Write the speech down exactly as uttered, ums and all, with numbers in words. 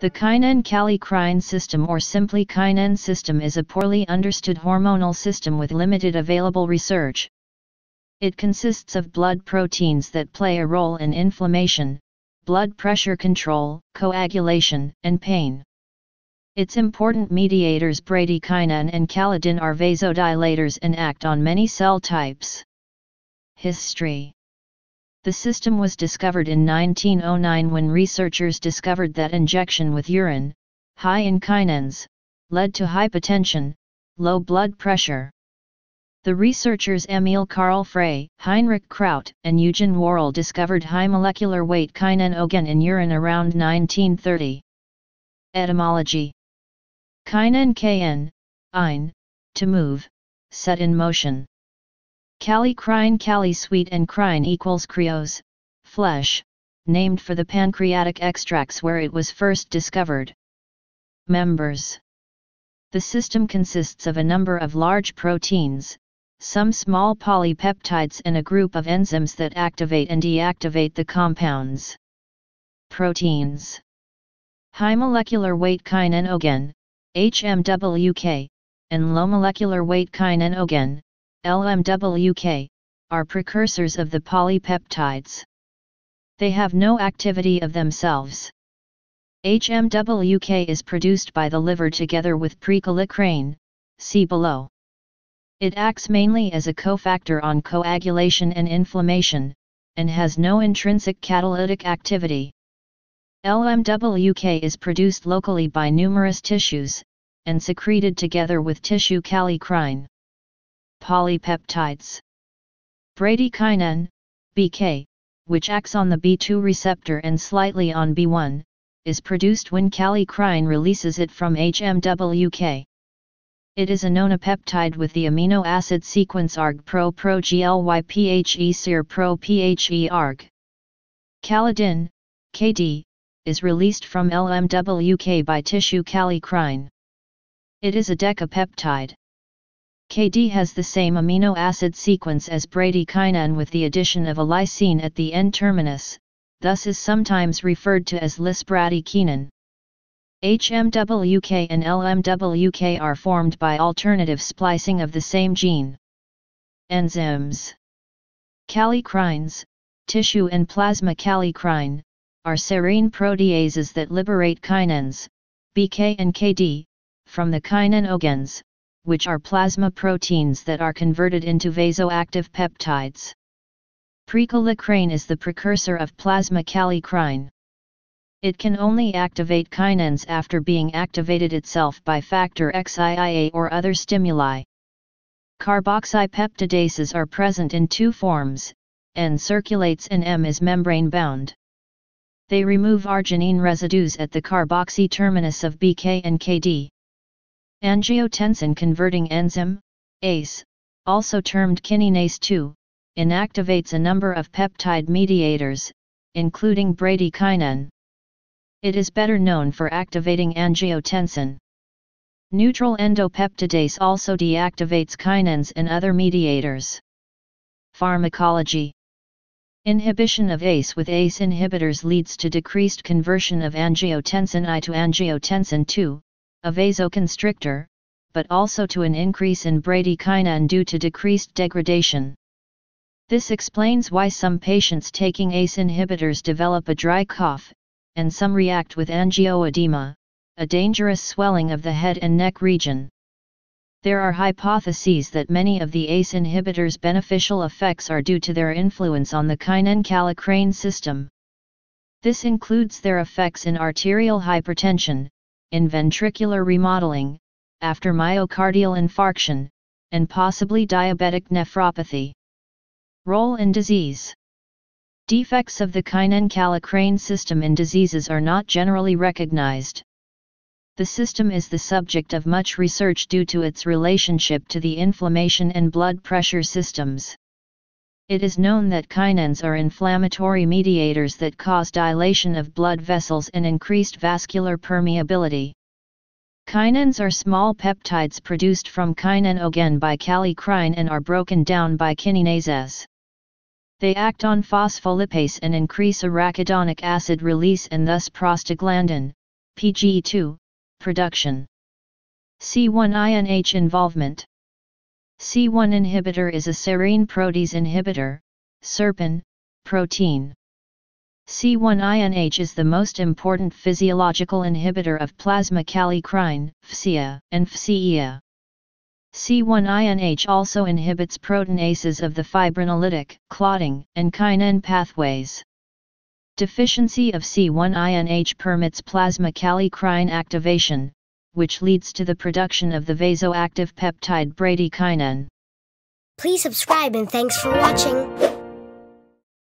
The kinin-kallikrein system, or simply kinin system, is a poorly understood hormonal system with limited available research. It consists of blood proteins that play a role in inflammation, blood pressure control, coagulation, and pain. Its important mediators bradykinin and kallidin are vasodilators and act on many cell types. History. The system was discovered in nineteen oh nine when researchers discovered that injection with urine, high in kinins, led to hypotension, low blood pressure. The researchers Emil Karl Frey, Heinrich Kraut, and Eugen Worrell discovered high molecular weight kininogen in urine around nineteen thirty. Etymology. Kinin kn, ein, to move, set in motion. Kallikrein kali sweet and krein equals krios, flesh, named for the pancreatic extracts where it was first discovered. Members. The system consists of a number of large proteins, some small polypeptides, and a group of enzymes that activate and deactivate the compounds. Proteins. High molecular weight kininogen, H M W K, and low molecular weight kininogen, L M W K, are precursors of the polypeptides. They have no activity of themselves. H M W K is produced by the liver together with prekallikrein, see below. It acts mainly as a cofactor on coagulation and inflammation, and has no intrinsic catalytic activity. L M W K is produced locally by numerous tissues, and secreted together with tissue kallikrein. Polypeptides. Bradykinin, B K, which acts on the B two receptor and slightly on B one, is produced when kallikrein releases it from H M W K. It is a nonapeptide with the amino acid sequence Arg-Pro-Pro-Gly-Phe-Ser-Pro-Phe-Arg. Kallidin, K D, is released from L M W K by tissue kallikrein. It is a decapeptide. K D has the same amino acid sequence as bradykinin with the addition of a lysine at the N-terminus, thus is sometimes referred to as lys-bradykinin. H M W K and L M W K are formed by alternative splicing of the same gene. Enzymes. Kallikrines, tissue and plasma kallikrein, are serine proteases that liberate kinins, B K and K D, from the kinin-ogens, which are plasma proteins that are converted into vasoactive peptides. Prekallikrein is the precursor of plasma kallikrein. It can only activate kinins after being activated itself by factor X I I A or other stimuli. Carboxypeptidases are present in two forms, N circulates and M is membrane-bound. They remove arginine residues at the carboxy terminus of B K and K D. Angiotensin-converting enzyme, A C E, also termed kininase two, inactivates a number of peptide mediators, including bradykinin. It is better known for activating angiotensin. Neutral endopeptidase also deactivates kinins and other mediators. Pharmacology. Inhibition of A C E with A C E inhibitors leads to decreased conversion of angiotensin one to angiotensin two, a vasoconstrictor, but also to an increase in bradykinin due to decreased degradation. This explains why some patients taking A C E inhibitors develop a dry cough, and some react with angioedema, a dangerous swelling of the head and neck region. There are hypotheses that many of the A C E inhibitors' beneficial effects are due to their influence on the kinin-kallikrein system. This includes their effects in arterial hypertension, in ventricular remodeling, after myocardial infarction, and possibly diabetic nephropathy. Role in disease. Defects of the kinin-kallikrein system in diseases are not generally recognized. The system is the subject of much research due to its relationship to the inflammation and blood pressure systems. It is known that kinins are inflammatory mediators that cause dilation of blood vessels and increased vascular permeability. Kinins are small peptides produced from kinin-ogen by kallikrein and are broken down by kinases. They act on phospholipase and increase arachidonic acid release and thus prostaglandin, P G E two, production. C one I N H involvement. C one inhibitor is a serine protease inhibitor, serpin, protein. C one I N H is the most important physiological inhibitor of plasma kallikrein, fCEA, and fCEA. C one I N H also inhibits proteinases of the fibrinolytic, clotting, and kinin pathways. Deficiency of C one I N H permits plasma kallikrein activation, which leads to the production of the vasoactive peptide bradykinin. Please subscribe and thanks for watching.